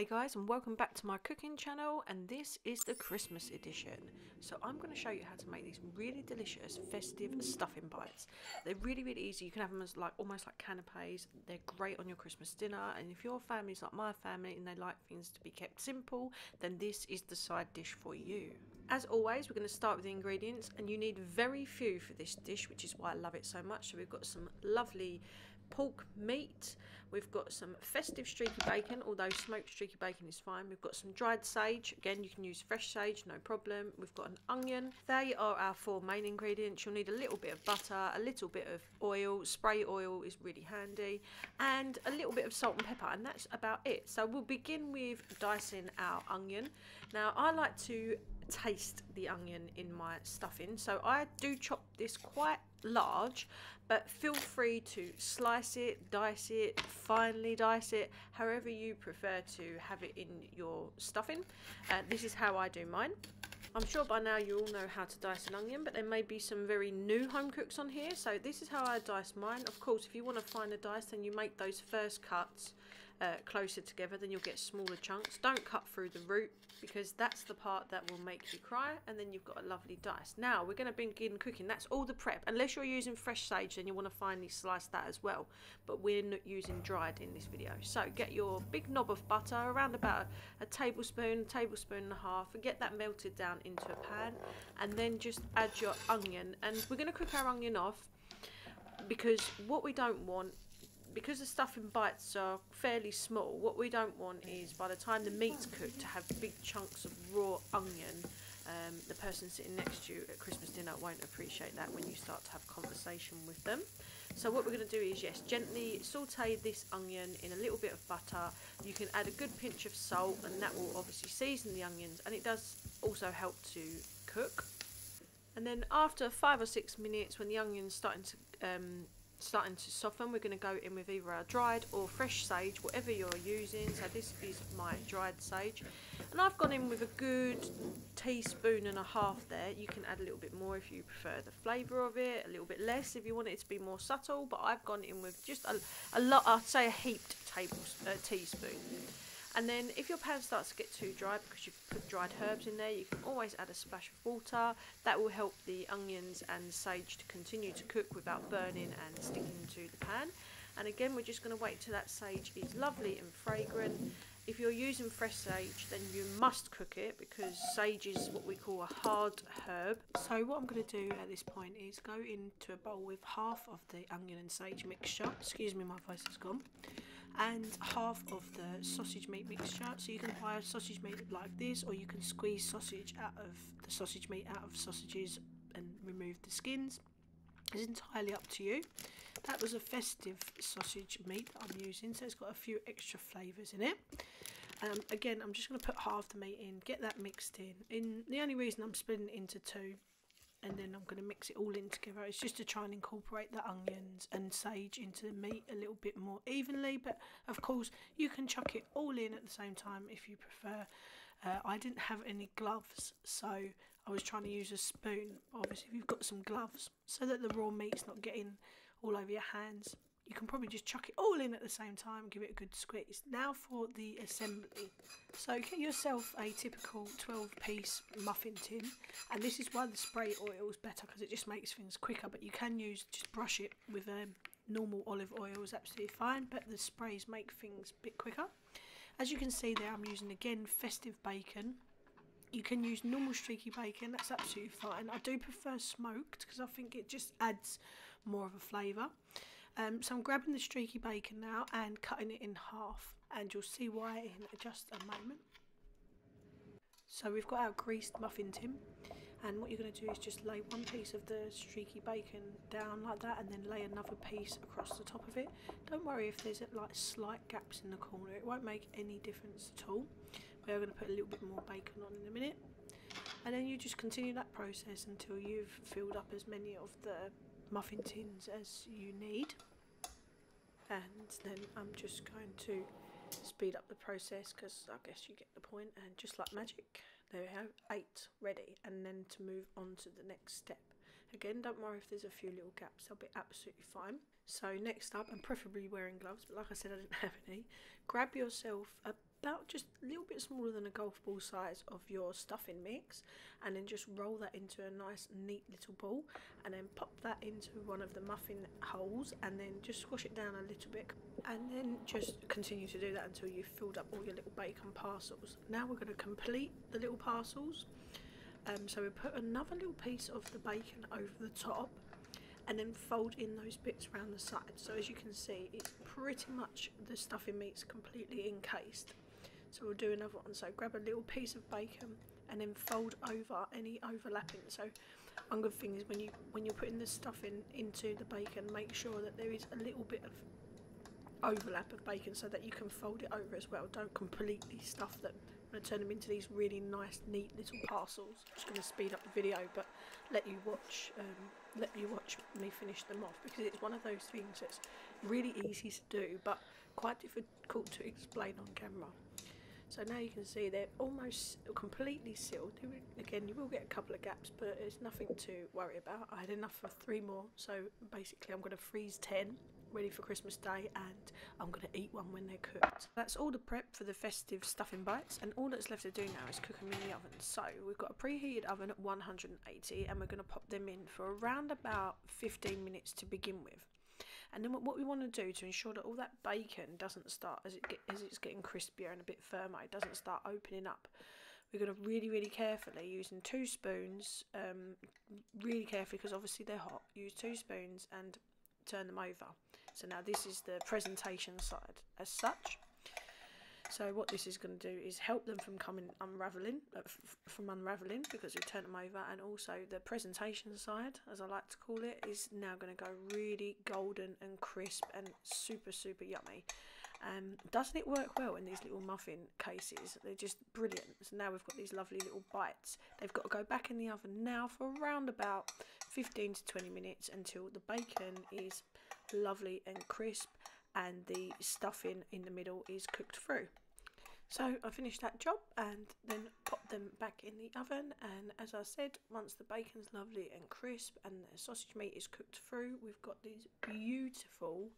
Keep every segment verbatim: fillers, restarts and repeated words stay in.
Hey guys, and welcome back to my cooking channel, and this is the Christmas edition. So I'm going to show you how to make these really delicious festive stuffing bites. They're really really easy. You can have them as like almost like canapes. They're great on your Christmas dinner, and if your family's like my family and they like things to be kept simple, then this is the side dish for you. As always, we're going to start with the ingredients, and you need very few for this dish, which is why I love it so much. So we've got some lovely pork meat, we've got some festive streaky bacon, although smoked streaky bacon is fine. We've got some dried sage. Again, you can use fresh sage, no problem. We've got an onion. They are our four main ingredients. You'll need a little bit of butter, a little bit of oil. Spray oil is really handy, and a little bit of salt and pepper, and that's about it. So we'll begin with dicing our onion. Now I like to taste the onion in my stuffing, so I do chop this quite large, but feel free to slice it, dice it, finely dice it, however you prefer to have it in your stuffing. Uh, this is how I do mine. I'm sure by now you all know how to dice an onion, but there may be some very new home cooks on here, so this is how I dice mine. Of course, if you want to finer dice, then you make those first cuts uh, closer together, then you'll get smaller chunks. Don't cut through the root, because that's the part that will make you cry, and then you've got a lovely dice. Now we're going to begin cooking. That's all the prep. Unless you're using fresh sage, then you want to finely slice that as well, but we're not using dried in this video. So get your big knob of butter, around about a, a tablespoon, tablespoon and a half, and get that melted down into a pan, and then just add your onion. And we're going to cook our onion off, because what we don't want, because the stuffing bites are fairly small, what we don't want is by the time the meat's cooked to have big chunks of raw onion. Um, the person sitting next to you at Christmas dinner won't appreciate that when you start to have conversation with them. So what we're going to do is, yes, gently saute this onion in a little bit of butter. You can add a good pinch of salt, and that will obviously season the onions, and it does also help to cook. And then after five or six minutes, when the onion's starting to um, starting to soften, we're going to go in with either our dried or fresh sage, whatever you're using. So this is my dried sage, and I've gone in with a good teaspoon and a half there. You can add a little bit more if you prefer the flavour of it, a little bit less if you want it to be more subtle, but I've gone in with just a, a lot, I'd say a heaped table, uh, teaspoon. And then if your pan starts to get too dry, because you've put dried herbs in there, you can always add a splash of water. That will help the onions and sage to continue to cook without burning and sticking to the pan. And again, we're just going to wait till that sage is lovely and fragrant. If you're using fresh sage, then you must cook it, because sage is what we call a hard herb. So what I'm going to do at this point is go into a bowl with half of the onion and sage mixture. Excuse me, my voice is gone. And half of the sausage meat mixture. So you can buy sausage meat like this, or you can squeeze sausage out of the sausage meat out of sausages and remove the skins. It's entirely up to you. That was a festive sausage meat that I'm using, so it's got a few extra flavours in it. Um, again, I'm just going to put half the meat in, get that mixed in. In the only reason I'm splitting it into two, and then I'm going to mix it all in together, is just to try and incorporate the onions and sage into the meat a little bit more evenly. But of course, you can chuck it all in at the same time if you prefer. Uh, I didn't have any gloves, so I was trying to use a spoon. Obviously, if you've got some gloves, so that the raw meat's not getting all over your hands, you can probably just chuck it all in at the same time, give it a good squeeze. Now for the assembly. So get yourself a typical twelve piece muffin tin, and this is why the spray oil is better, because it just makes things quicker, but you can use, just brush it with um, normal olive oil is absolutely fine, but the sprays make things a bit quicker. As you can see there, I'm using again festive bacon. You can use normal streaky bacon, that's absolutely fine. I do prefer smoked, because I think it just adds more of a flavour. Um, so I'm grabbing the streaky bacon now and cutting it in half, and you'll see why in just a moment. So we've got our greased muffin tin, and what you're going to do is just lay one piece of the streaky bacon down like that, and then lay another piece across the top of it. Don't worry if there's like slight gaps in the corner, it won't make any difference at all. We're going to put a little bit more bacon on in a minute, and then you just continue that process until you've filled up as many of the muffin tins as you need. And then I'm just going to speed up the process, because I guess you get the point. And just like magic, there we have eight ready, and then to move on to the next step. Again, don't worry if there's a few little gaps, they'll be absolutely fine. So next up, and preferably wearing gloves, but like I said, I didn't have any, grab yourself about just bit smaller than a golf ball size of your stuffing mix, and then just roll that into a nice neat little ball, and then pop that into one of the muffin holes, and then just squash it down a little bit, and then just continue to do that until you've filled up all your little bacon parcels. Now we're going to complete the little parcels. Um, so we put another little piece of the bacon over the top, and then fold in those bits around the side. So as you can see, it's pretty much the stuffing meat's completely encased. So we'll do another one. So grab a little piece of bacon and then fold over any overlapping. So one good thing is when you when you're putting the stuffing into the bacon, make sure that there is a little bit of overlap of bacon so that you can fold it over as well. Don't completely stuff them. I'm going to turn them into these really nice neat little parcels. I'm just going to speed up the video but let you watch um, let you watch me finish them off, because it's one of those things that's really easy to do but quite difficult to explain on camera. So now you can see they're almost completely sealed. Again, you will get a couple of gaps, but it's nothing to worry about. I had enough for three more, so basically I'm going to freeze ten, ready for Christmas Day, and I'm going to eat one when they're cooked. That's all the prep for the festive stuffing bites, and all that's left to do now is cook them in the oven. So we've got a preheated oven at one hundred and eighty, and we're going to pop them in for around about fifteen minutes to begin with. And then what we want to do to ensure that all that bacon doesn't start, as it get, as it's getting crispier and a bit firmer, it doesn't start opening up, we're going to really really carefully, using two spoons, um, really carefully because obviously they're hot, use two spoons and turn them over. So now this is the presentation side as such. So what this is going to do is help them from coming unravelling, uh, f from unravelling, because we turn them over, and also the presentation side, as I like to call it, is now going to go really golden and crisp and super super yummy. Um, doesn't it work well in these little muffin cases? They're just brilliant. So now we've got these lovely little bites. They've got to go back in the oven now for around about fifteen to twenty minutes until the bacon is lovely and crisp and the stuffing in the middle is cooked through. So I finished that job and then popped them back in the oven, and as I said, once the bacon's lovely and crisp and the sausage meat is cooked through, we've got these beautiful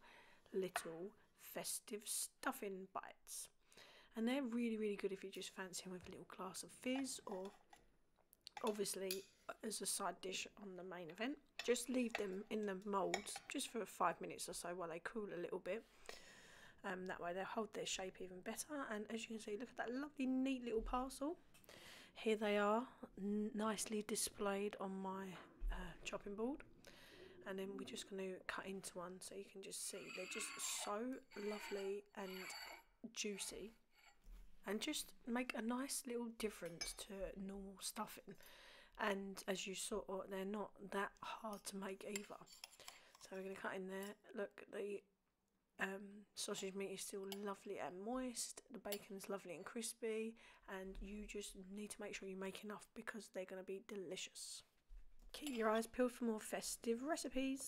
little festive stuffing bites, and they're really really good if you just fancy them with a little glass of fizz, or obviously as a side dish on the main event. Just leave them in the moulds just for five minutes or so while they cool a little bit. Um, that way they'll hold their shape even better. And as you can see, look at that lovely neat little parcel. Here they are, nicely displayed on my uh, chopping board. And then we're just going to cut into one so you can just see. They're just so lovely and juicy, and just make a nice little difference to normal stuffing. And as you saw, they're not that hard to make either. So we're going to cut in there. Look, the um, sausage meat is still lovely and moist. The bacon is lovely and crispy. And you just need to make sure you make enough because they're going to be delicious. Keep your eyes peeled for more festive recipes.